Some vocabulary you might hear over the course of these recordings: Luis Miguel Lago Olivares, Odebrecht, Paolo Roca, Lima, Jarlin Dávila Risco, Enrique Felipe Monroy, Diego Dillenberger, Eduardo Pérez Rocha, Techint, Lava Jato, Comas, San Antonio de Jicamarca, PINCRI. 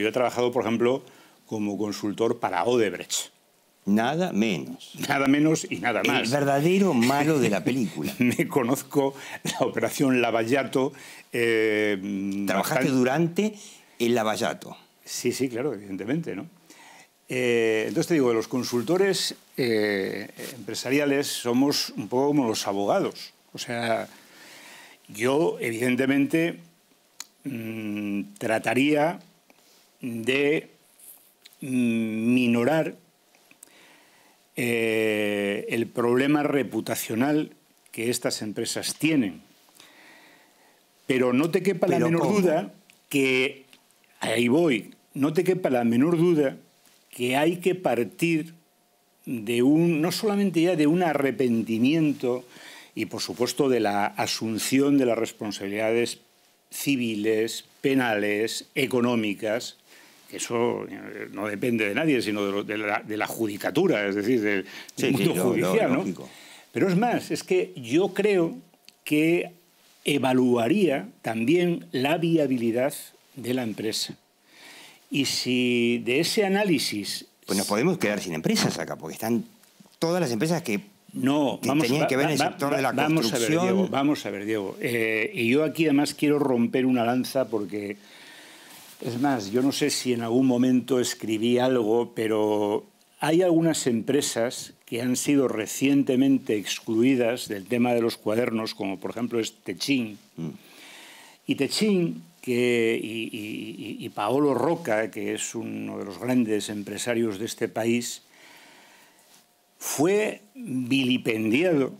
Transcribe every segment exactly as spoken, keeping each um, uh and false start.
Yo he trabajado, por ejemplo, como consultor para Odebrecht. Nada menos. Nada menos y nada más. El verdadero malo de la película. Me conozco la operación Lava Jato. Eh, Trabajaste bastante... durante el Lava Jato. Sí, sí, claro, evidentemente, ¿no? Eh, entonces te digo, los consultores eh, empresariales somos un poco como los abogados. O sea, yo evidentemente mmm, trataría de mmm, minorar Eh, el problema reputacional que estas empresas tienen. Pero no te quepa la menor duda que, ahí voy, no te quepa la menor duda que hay que partir de un, no solamente ya de un arrepentimiento y por supuesto de la asunción de las responsabilidades civiles, penales, económicas. Eso no depende de nadie, sino de, lo, de, la, de la judicatura, es decir, del sí, mundo sí, judicial, lo, lo ¿no? Pero es más, es que yo creo que evaluaría también la viabilidad de la empresa. Y si de ese análisis... Pues nos podemos quedar sin empresas acá, porque están todas las empresas que, no, que vamos, tenían que ver va, en el va, sector va, de la vamos construcción. A ver, Diego, vamos a ver, Diego. Eh, y yo aquí además quiero romper una lanza porque... Es más, yo no sé si en algún momento escribí algo, pero hay algunas empresas que han sido recientemente excluidas del tema de los cuadernos, como por ejemplo es Techint. Mm. Y Techint que, y, y, y Paolo Roca, que es uno de los grandes empresarios de este país, fue vilipendiado,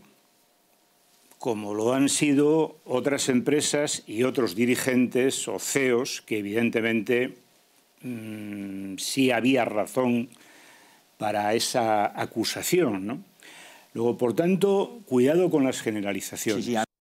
como lo han sido otras empresas y otros dirigentes o C E Os, que evidentemente mmm, sí había razón para esa acusación, ¿no? Luego, por tanto, cuidado con las generalizaciones. Sí, sí.